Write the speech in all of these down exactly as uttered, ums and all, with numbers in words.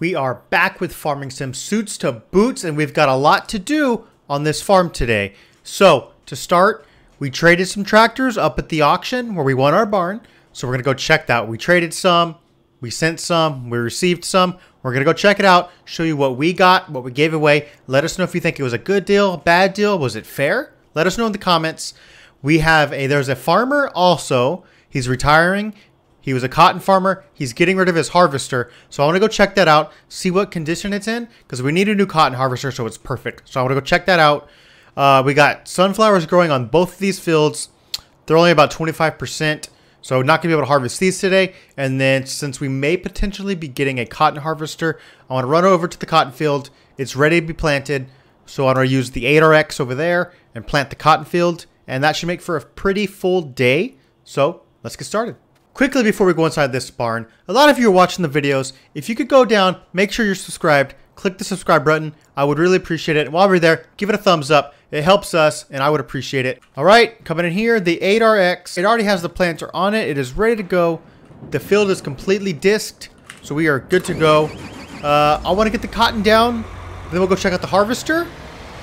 We are back with Farming Sim Suits to Boots, and we've got a lot to do on this farm today. So, to start, we traded some tractors up at the auction where we won our barn. So we're going to go check that. We traded some, we sent some, we received some. We're going to go check it out, show you what we got, what we gave away. Let us know if you think it was a good deal, bad deal, was it fair? Let us know in the comments. We have a, there's a farmer also, he's retiring. He was a cotton farmer. He's getting rid of his harvester. So I want to go check that out, see what condition it's in, because we need a new cotton harvester so it's perfect. So I want to go check that out. Uh, we got sunflowers growing on both of these fields. They're only about twenty-five percent. So we're not going to be able to harvest these today. And then since we may potentially be getting a cotton harvester, I want to run over to the cotton field. It's ready to be planted. So I want to use the eight R X over there and plant the cotton field. And that should make for a pretty full day. So let's get started. Quickly before we go inside this barn, a lot of you are watching the videos. If you could go down, make sure you're subscribed, click the subscribe button. I would really appreciate it. And while we're there, give it a thumbs up. It helps us and I would appreciate it. All right, coming in here, the eight R X. It already has the planter on it. It is ready to go. The field is completely disked, so we are good to go. Uh, I want to get the cotton down. Then we'll go check out the harvester.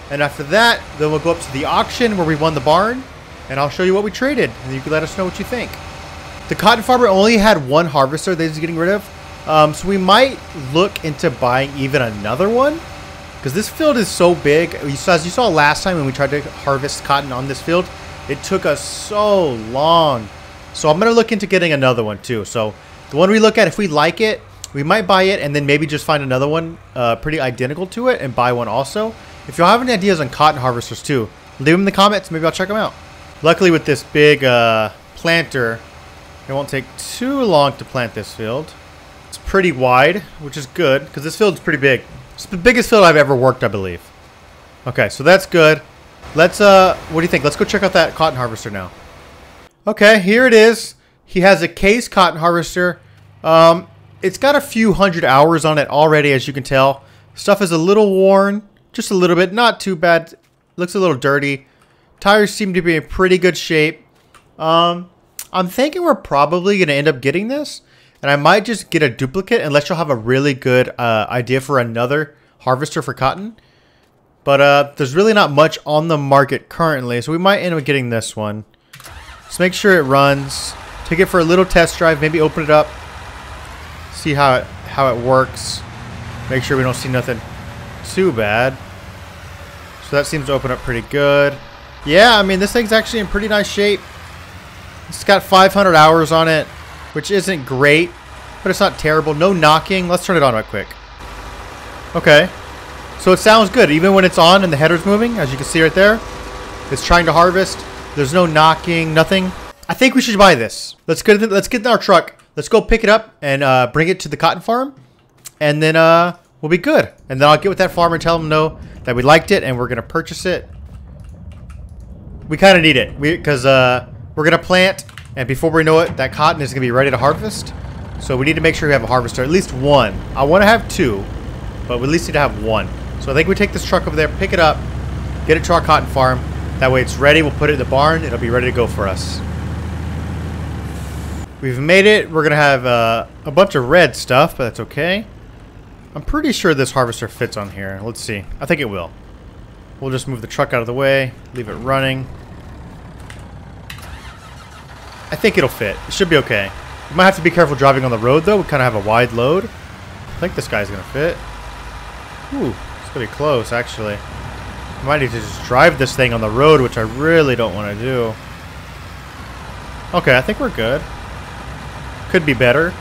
And after that, then we'll go up to the auction where we won the barn. And I'll show you what we traded. And you can let us know what you think. The cotton farmer only had one harvester that he's getting rid of. Um, so we might look into buying even another one, because this field is so big. You saw, as you saw last time when we tried to harvest cotton on this field, it took us so long. So I'm going to look into getting another one too. So the one we look at, if we like it, we might buy it and then maybe just find another one uh, pretty identical to it and buy one also. If y'all have any ideas on cotton harvesters too, leave them in the comments. Maybe I'll check them out. Luckily with this big uh, planter, it won't take too long to plant this field. It's pretty wide, which is good, because this field's pretty big. It's the biggest field I've ever worked, I believe. Okay, so that's good. Let's, uh, what do you think? Let's go check out that cotton harvester now. Okay, here it is. He has a Case cotton harvester. Um, it's got a few hundred hours on it already, as you can tell. Stuff is a little worn, just a little bit, not too bad. Looks a little dirty. Tires seem to be in pretty good shape. Um... I'm thinking we're probably going to end up getting this, and I might just get a duplicate unless you'll have a really good uh, idea for another harvester for cotton. But uh, there's really not much on the market currently, so we might end up getting this one. Just make sure it runs. Take it for a little test drive, maybe open it up, see how it, how it works. Make sure we don't see nothing too bad. So that seems to open up pretty good. Yeah, I mean, this thing's actually in pretty nice shape. It's got five hundred hours on it, which isn't great, but it's not terrible. No knocking. Let's turn it on right quick. Okay. So it sounds good. Even when it's on and the header's moving, as you can see right there, it's trying to harvest. There's no knocking, nothing. I think we should buy this. Let's get, let's get in our truck. Let's go pick it up and uh, bring it to the cotton farm, and then uh, we'll be good. And then I'll get with that farmer and tell him no, that we liked it and we're going to purchase it. We kind of need it because... Uh, We're going to plant, and before we know it, that cotton is going to be ready to harvest. So we need to make sure we have a harvester, at least one. I want to have two, but we at least need to have one. So I think we take this truck over there, pick it up, get it to our cotton farm. That way it's ready. We'll put it in the barn. It'll be ready to go for us. We've made it. We're going to have uh, a bunch of red stuff, but that's okay. I'm pretty sure this harvester fits on here. Let's see. I think it will. We'll just move the truck out of the way, leave it running. I think it'll fit. It should be okay. You might have to be careful driving on the road, though. We kind of have a wide load. I think this guy's going to fit. Ooh, it's going to be close, actually. I might need to just drive this thing on the road, which I really don't want to do. Okay, I think we're good. Could be better.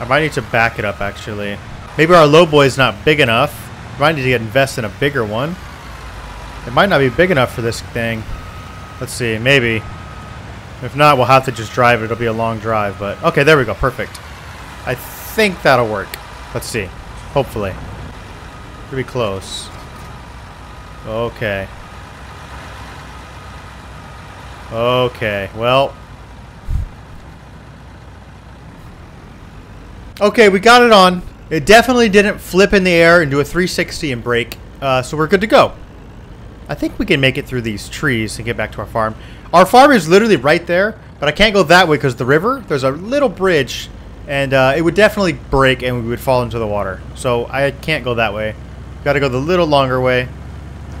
I might need to back it up, actually. Maybe our low boy's not big enough. Might need to invest in a bigger one. It might not be big enough for this thing. Let's see. Maybe. If not, we'll have to just drive it. It'll be a long drive, but... Okay, there we go. Perfect. I think that'll work. Let's see. Hopefully. Pretty close. Okay. Okay, well... Okay, we got it on. It definitely didn't flip in the air and do a three sixty and brake, uh, so we're good to go. I think we can make it through these trees and get back to our farm. Our farm is literally right there, but I can't go that way because the river, there's a little bridge and uh, it would definitely break and we would fall into the water. So I can't go that way. Got to go the little longer way.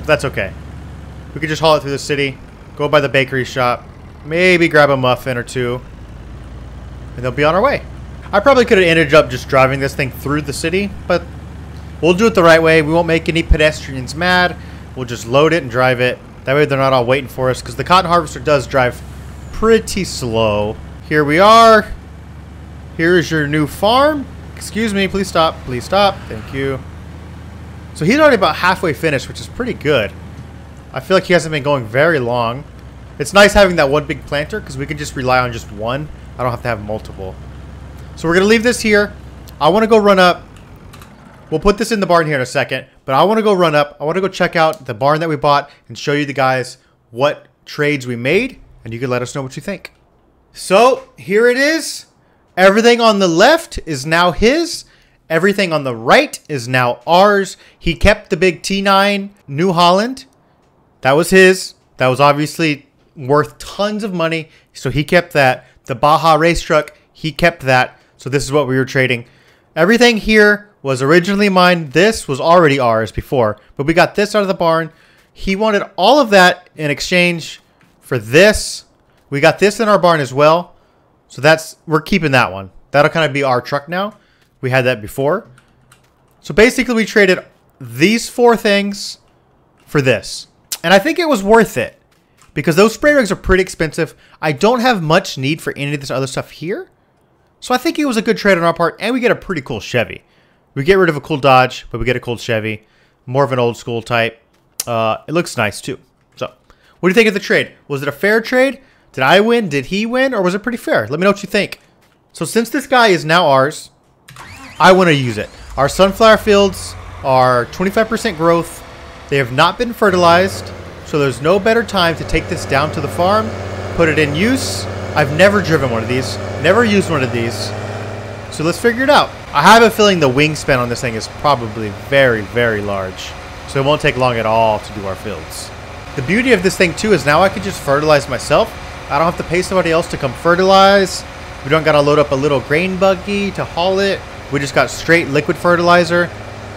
That's okay. We could just haul it through the city, go by the bakery shop, maybe grab a muffin or two, and they'll be on our way. I probably could have ended up just driving this thing through the city, but we'll do it the right way. We won't make any pedestrians mad. We'll just load it and drive it. That way they're not all waiting for us, because the cotton harvester does drive pretty slow. Here we are. Here's your new farm. Excuse me, please stop. Please stop. Thank you. So he's already about halfway finished, which is pretty good. I feel like he hasn't been going very long. It's nice having that one big planter, because we can just rely on just one. I don't have to have multiple. So we're going to leave this here. I want to go run up. We'll put this in the barn here in a second, but I want to go run up. I want to go check out the barn that we bought and show you the guys what trades we made, and you can let us know what you think. So here it is. Everything on the left is now his. Everything on the right is now ours. He kept the big T nine New Holland. That was his. That was obviously worth tons of money, so he kept that. The Baja race truck, he kept that. So this is what we were trading. Everything here was originally mine. This was already ours before, but we got this out of the barn. He wanted all of that in exchange for this. We got this in our barn as well. So that's, we're keeping that one. That'll kind of be our truck now. We had that before. So basically we traded these four things for this. And I think it was worth it, because those spray rigs are pretty expensive. I don't have much need for any of this other stuff here. So I think it was a good trade on our part, and we get a pretty cool Chevy. We get rid of a cool Dodge, but we get a cool Chevy. More of an old school type. Uh, it looks nice too. So what do you think of the trade? Was it a fair trade? Did I win? Did he win? Or was it pretty fair? Let me know what you think. So since this guy is now ours, I want to use it. Our sunflower fields are twenty-five percent growth. They have not been fertilized. So there's no better time to take this down to the farm, put it in use. I've never driven one of these, never used one of these. So let's figure it out. I have a feeling the wingspan on this thing is probably very, very large. So it won't take long at all to do our fields. The beauty of this thing too is now I can just fertilize myself. I don't have to pay somebody else to come fertilize. We don't got to load up a little grain buggy to haul it. We just got straight liquid fertilizer.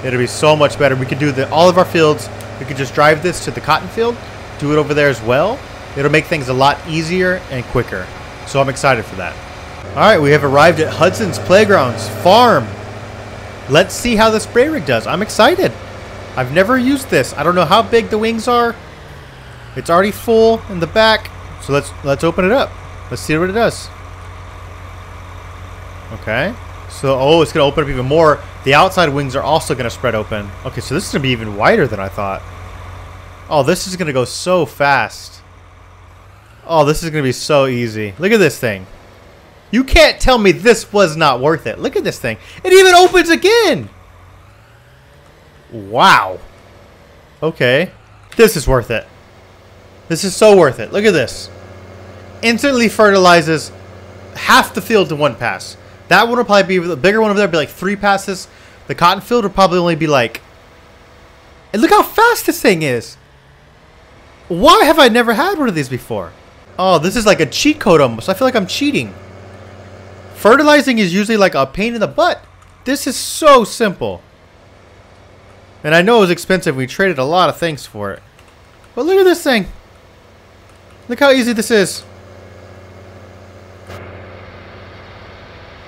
It'll be so much better. We could do the, all of our fields. We could just drive this to the cotton field, do it over there as well. It'll make things a lot easier and quicker. So I'm excited for that. All right, we have arrived at Hudson's Playgrounds Farm. Let's see how the spray rig does. I'm excited. I've never used this. I don't know how big the wings are. It's already full in the back. So let's let's open it up. Let's see what it does. Okay. So, oh, it's going to open up even more. The outside wings are also going to spread open. Okay, so this is going to be even wider than I thought. Oh, this is going to go so fast. Oh, this is going to be so easy. Look at this thing. You can't tell me this was not worth it. Look at this thing. It even opens again. Wow. Okay. This is worth it. This is so worth it. Look at this. Instantly fertilizes half the field to one pass. That one will probably be, the bigger one over there would be like three passes. The cotton field will probably only be like, and look how fast this thing is. Why have I never had one of these before? Oh, this is like a cheat code almost. I feel like I'm cheating. Fertilizing is usually like a pain in the butt. This is so simple. And I know it was expensive. We traded a lot of things for it. But look at this thing. Look how easy this is.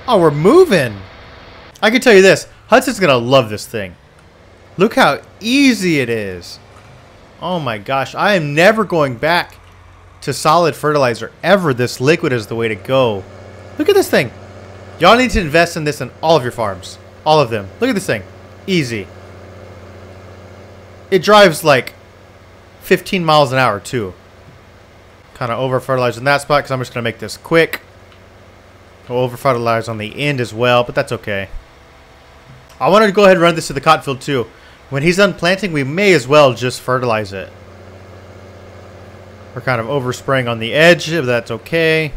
Oh, we're moving. I can tell you this. Hudson's going to love this thing. Look how easy it is. Oh my gosh. I am never going back to solid fertilizer ever. This liquid is the way to go. Look at this thing. Y'all need to invest in this in all of your farms. All of them. Look at this thing. Easy. It drives like fifteen miles an hour too. Kind of over fertilized in that spot because I'm just going to make this quick. We'll over-fertilize on the end as well, but that's okay. I wanted to go ahead and run this to the cotton field too. When he's done planting, we may as well just fertilize it. We're kind of overspraying on the edge, but that's okay.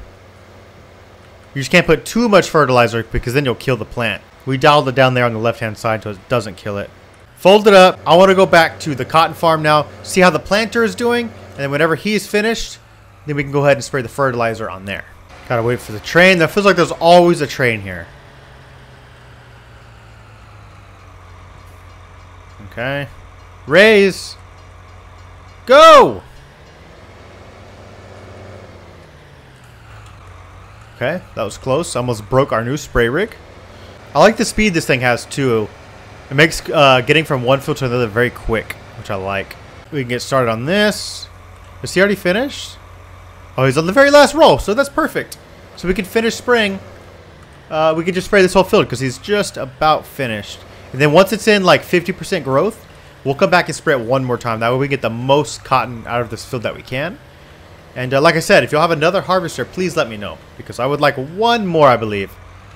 You just can't put too much fertilizer because then you'll kill the plant. We dialed it down there on the left-hand side so it doesn't kill it. Fold it up. I want to go back to the cotton farm now, see how the planter is doing, and then whenever he's finished, then we can go ahead and spray the fertilizer on there. Gotta wait for the train. That feels like there's always a train here. Okay. Raise! Go! Okay, that was close. Almost broke our new spray rig. I like the speed this thing has, too. It makes uh, getting from one field to another very quick, which I like. We can get started on this. Is he already finished? Oh, he's on the very last roll, so that's perfect. So we can finish spraying. Uh, we can just spray this whole field because he's just about finished. And then once it's in like fifty percent growth, we'll come back and spray it one more time. That way we get the most cotton out of this field that we can. And uh, like I said, if you'll have another harvester, please let me know. Because I would like one more, I believe.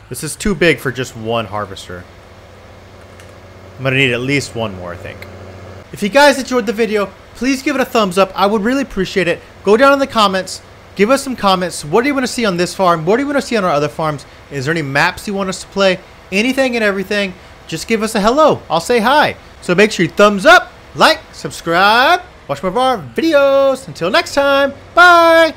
This is too big for just one harvester. I'm going to need at least one more, I think. If you guys enjoyed the video, please give it a thumbs up. I would really appreciate it. Go down in the comments. Give us some comments. What do you want to see on this farm? What do you want to see on our other farms? Is there any maps you want us to play? Anything and everything. Just give us a hello. I'll say hi. So make sure you thumbs up, like, subscribe, watch more of our videos. Until next time, bye!